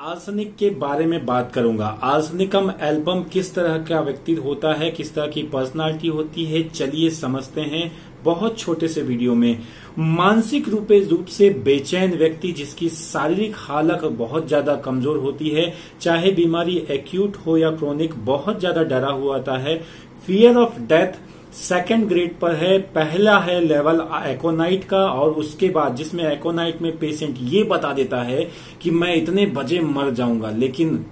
Arsenic के बारे में बात करूंगा। आर्सेनिकम एल्बम किस तरह का व्यक्ति होता है, किस तरह की पर्सनालिटी होती है, चलिए समझते हैं बहुत छोटे से वीडियो में। मानसिक रूप से बेचैन व्यक्ति जिसकी शारीरिक हालत बहुत ज्यादा कमजोर होती है, चाहे बीमारी एक्यूट हो या क्रोनिक, बहुत ज्यादा डरा हुआ आता है। Fear of death second grade पर है। पहला है लेवल एकोनाइट का, और उसके बाद जिसमें एकोनाइट में पेशेंट ये बता देता है कि मैं इतने बजे मर जाऊंगा, लेकिन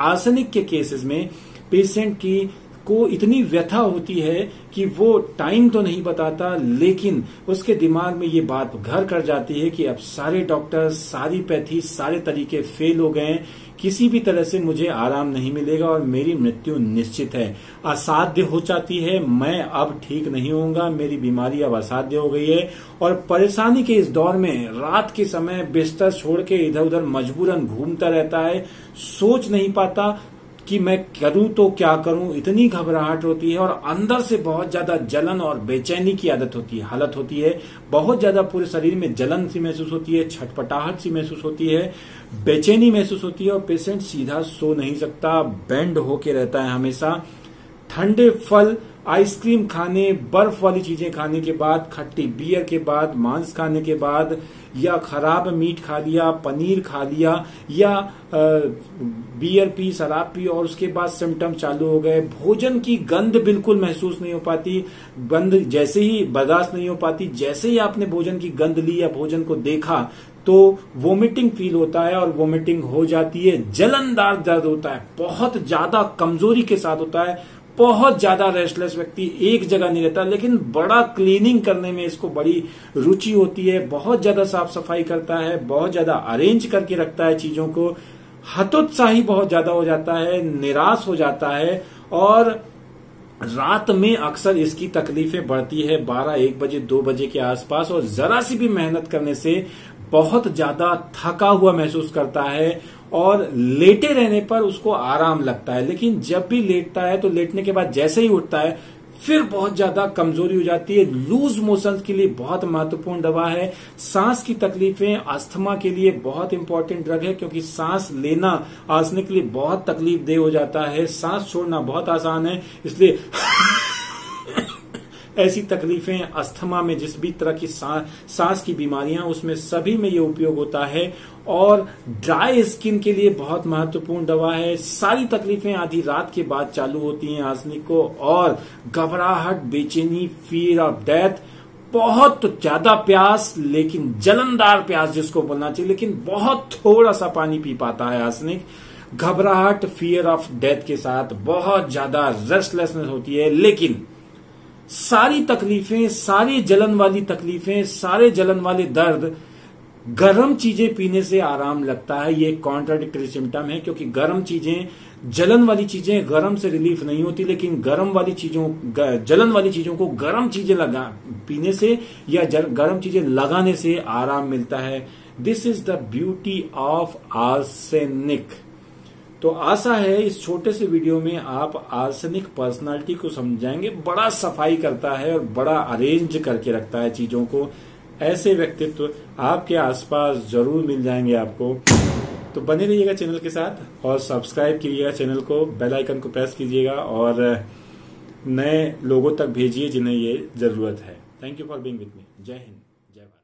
आर्सेनिक के केसेस में पेशेंट की को इतनी व्यथा होती है कि वो टाइम तो नहीं बताता, लेकिन उसके दिमाग में ये बात घर कर जाती है कि अब सारे डॉक्टर, सारी पैथी, सारे तरीके फेल हो गए, किसी भी तरह से मुझे आराम नहीं मिलेगा और मेरी मृत्यु निश्चित है, असाध्य हो जाती है, मैं अब ठीक नहीं होऊंगा, मेरी बीमारी अब असाध्य हो गई है। और परेशानी के इस दौर में रात के समय बिस्तर छोड़ के इधर उधर मजबूरन घूमता रहता है, सोच नहीं पाता कि मैं करूं तो क्या करूं, इतनी घबराहट होती है और अंदर से बहुत ज्यादा जलन और बेचैनी की हालत होती है। बहुत ज्यादा पूरे शरीर में जलन सी महसूस होती है, छटपटाहट सी महसूस होती है, बेचैनी महसूस होती है और पेशेंट सीधा सो नहीं सकता, बेंड होके रहता है हमेशा। ठंडे फल, आइसक्रीम खाने, बर्फ वाली चीजें खाने के बाद, खट्टी बियर के बाद, मांस खाने के बाद, या खराब मीट खा लिया, पनीर खा लिया, या बियर पी, शराब पी और उसके बाद सिम्टम चालू हो गए। भोजन की गंध बिल्कुल महसूस नहीं हो पाती, गंध जैसे ही बर्दाश्त नहीं हो पाती, जैसे ही आपने भोजन की गंध ली या भोजन को देखा तो वोमिटिंग फील होता है और वोमिटिंग हो जाती है। जलनदार दर्द होता है, बहुत ज्यादा कमजोरी के साथ होता है, बहुत ज्यादा रेस्टलेस व्यक्ति, एक जगह नहीं रहता, लेकिन बड़ा क्लीनिंग करने में इसको बड़ी रुचि होती है, बहुत ज्यादा साफ सफाई करता है, बहुत ज्यादा अरेंज करके रखता है चीजों को। हतोत्साही बहुत ज्यादा हो जाता है, निराश हो जाता है और रात में अक्सर इसकी तकलीफें बढ़ती है 12-1 बजे 2 बजे के आसपास, और जरा सी भी मेहनत करने से बहुत ज्यादा थका हुआ महसूस करता है और लेटे रहने पर उसको आराम लगता है, लेकिन जब भी लेटता है तो लेटने के बाद जैसे ही उठता है फिर बहुत ज्यादा कमजोरी हो जाती है। लूज मोशंस के लिए बहुत महत्वपूर्ण दवा है, सांस की तकलीफें, अस्थमा के लिए बहुत इंपॉर्टेंट ड्रग है, क्योंकि सांस लेना आर्सेनिक के लिए बहुत तकलीफ देह हो जाता है, सांस छोड़ना बहुत आसान है, इसलिए ऐसी तकलीफें, अस्थमा में जिस भी तरह की सांस की बीमारियां, उसमें सभी में ये उपयोग होता है। और ड्राई स्किन के लिए बहुत महत्वपूर्ण दवा है। सारी तकलीफें आधी रात के बाद चालू होती हैं आर्सेनिक को, और घबराहट, बेचैनी, फियर ऑफ डेथ, बहुत ज्यादा प्यास, लेकिन जलनदार प्यास जिसको बोलना चाहिए, लेकिन बहुत थोड़ा सा पानी पी पाता है आर्सेनिक। घबराहट, फियर ऑफ डेथ के साथ बहुत ज्यादा रेस्टलेसनेस होती है, लेकिन सारी तकलीफें, सारी जलन वाली तकलीफें, सारे जलन वाले दर्द गर्म चीजें पीने से आराम लगता है। ये कॉन्ट्राडिक्टरी सिम्टम है, क्योंकि गर्म चीजें, जलन वाली चीजें गर्म से रिलीफ नहीं होती, लेकिन गर्म वाली चीजों, जलन वाली चीजों को गर्म चीजें पीने से या गर्म चीजें लगाने से आराम मिलता है। This is the beauty of arsenic. तो आशा है इस छोटे से वीडियो में आप आर्सेनिक पर्सनालिटी को समझाएंगे। बड़ा सफाई करता है और बड़ा अरेंज करके रखता है चीजों को, ऐसे व्यक्तित्व आपके आसपास जरूर मिल जाएंगे आपको। तो बने रहिएगा चैनल के साथ और सब्सक्राइब कीजिएगा चैनल को, बेल आइकन को प्रेस कीजिएगा और नए लोगों तक भेजिए जिन्हें ये जरूरत है। Thank you for being with me. जय हिंद, जय भारत।